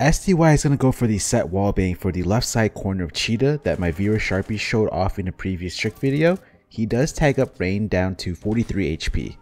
SDY is going to go for the set wall bang for the left side corner of Cheetah that my viewer Sharpie showed off in a previous trick video. He does tag up Rain down to 43 HP.